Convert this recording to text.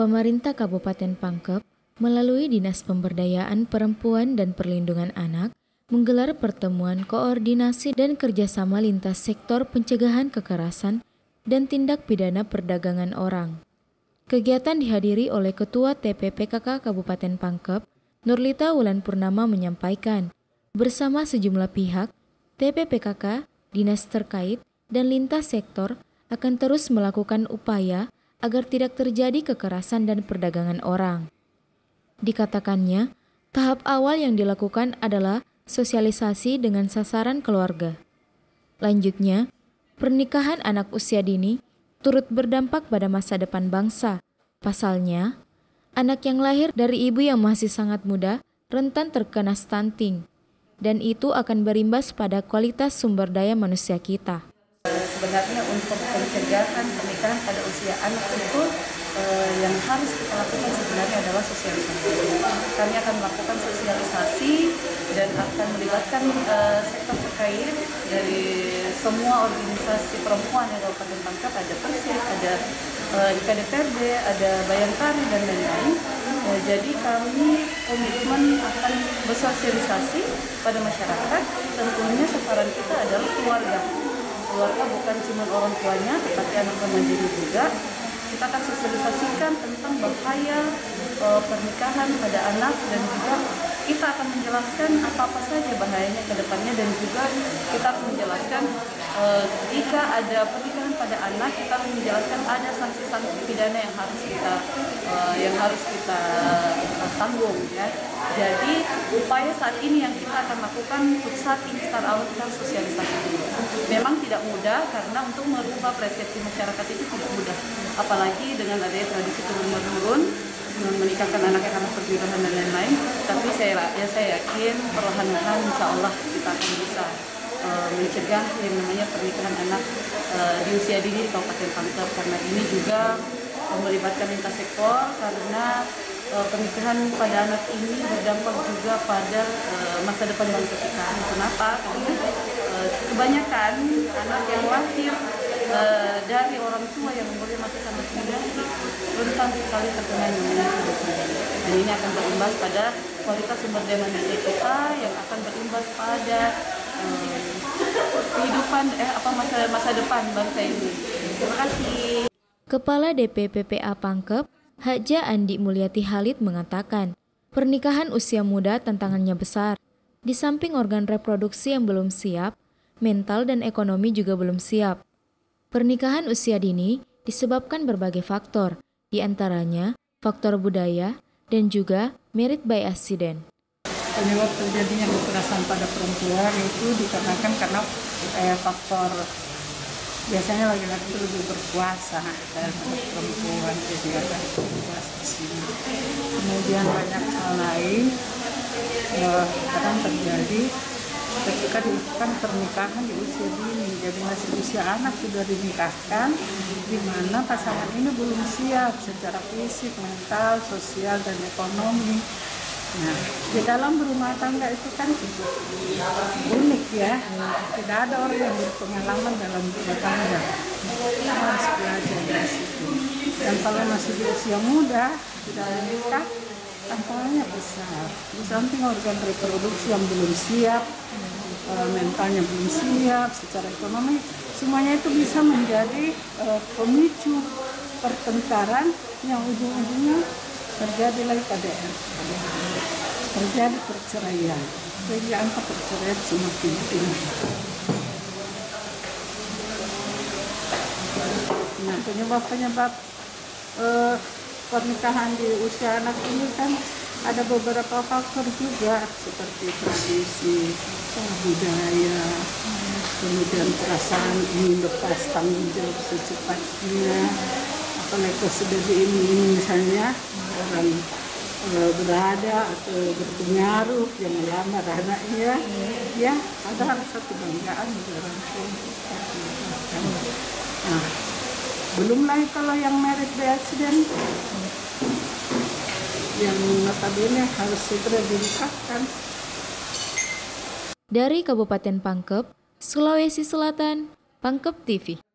pemerintah Kabupaten Pangkep melalui Dinas Pemberdayaan Perempuan dan Perlindungan Anak menggelar pertemuan koordinasi dan kerjasama lintas sektor pencegahan kekerasan dan tindak pidana perdagangan orang. Kegiatan dihadiri oleh Ketua TPPKK Kabupaten Pangkep, Nurlita Wulan Purnama menyampaikan, bersama sejumlah pihak, TPPKK, dinas terkait, dan lintas sektor akan terus melakukan upaya agar tidak terjadi kekerasan dan perdagangan orang. Dikatakannya, tahap awal yang dilakukan adalah sosialisasi dengan sasaran keluarga. Lanjutnya, pernikahan anak usia dini turut berdampak pada masa depan bangsa. Pasalnya, anak yang lahir dari ibu yang masih sangat muda rentan terkena stunting, dan itu akan berimbas pada kualitas sumber daya manusia kita. Sebenarnya untuk pencegahan pernikahan pada usia anak itu yang harus kita lakukan sebenarnya adalah sosialisasi. Kami akan melakukan sosialisasi dan akan melibatkan sektor terkait dari semua organisasi perempuan yang Kabupaten Pangkep, ada Persik, ada IKDPRD, ada Bayangkari, dan lain-lain. Jadi kami komitmen akan bersosialisasi pada masyarakat. Tentunya sasaran kita adalah keluarga. Keluarga bukan cuma orang tuanya, tetapi anak remaja juga. Kita akan sosialisasikan tentang bahaya pernikahan pada anak, dan juga kita akan menjelaskan apa-apa saja bahayanya ke depannya, dan juga kita akan menjelaskan jika ada pernikahan pada anak, kita akan menjelaskan ada sanksi-sanksi pidana yang harus kita tanggung, ya. Jadi upaya saat ini yang kita akan lakukan untuk saat ini start out kita sosialisasi dulu. Memang tidak mudah karena untuk merubah persepsi masyarakat itu tidak mudah, apalagi dengan adanya tradisi turun-menurun menikahkan anak yang anak perjudian dan lain-lain. Tapi saya yakin perlahan-lahan insya Allah kita akan bisa mencegah yang namanya pernikahan anak di usia dini di Kabupaten Pangkep, karena ini juga melibatkan lintas sektor, karena pernikahan pada anak ini berdampak juga pada masa depan bangsa kita. Kenapa? Karena kebanyakan anak yang lahir dari orang tua yang umurnya masih sangat muda rentan sekali terkena dan ini akan berimbas pada kualitas sumber daya manusia kita, yang akan berimbas pada kehidupan masa depan bangsa ini. Terima kasih. Kepala DPPPA Pangkep, Haja Andi Mulyati Halid mengatakan, pernikahan usia muda tantangannya besar. Di samping organ reproduksi yang belum siap, mental dan ekonomi juga belum siap. Pernikahan usia dini disebabkan berbagai faktor, di antaranya faktor budaya dan juga merit by accident. Penyebab terjadinya kekerasan pada perempuan itu dikarenakan karena faktor. Biasanya laki-laki lebih berpuasa dan perempuan juga akan berpuasa di sini. Kemudian banyak hal lain akan terjadi ketika dilakukan pernikahan di usia dini. Jadi masih usia anak sudah dinikahkan, di mana pasangan ini belum siap secara fisik, mental, sosial, dan ekonomi. Nah, di dalam rumah tangga itu kan unik, ya. Tidak ada orang yang berpengalaman dalam rumah tangga. Kita harus belajar dari situ. Dan kalau masih di usia muda, tidak menikah, tantangannya besar. Di samping organ reproduksi yang belum siap, mentalnya belum siap, secara ekonomi, semuanya itu bisa menjadi pemicu pertengkaran yang ujung-ujungnya terjadi lagi KDR. Terjadi perceraian. Jadi angka perceraian semakin tinggi. Nah, penyebab-penyebab pernikahan di usia anak ini kan ada beberapa faktor juga, seperti tradisi, budaya, kemudian perasaan ingin lepas tanggung jawab secepatnya, apalagi sedih ini misalnya orang berada atau berpengaruh yang melamar anaknya, ya ada rasa kebanggaan dari orang tua. Nah, belum lagi kalau yang merit by accident, yang notabene harus segera dinikahkan. Dari Kabupaten Pangkep, Sulawesi Selatan, Pangkep TV.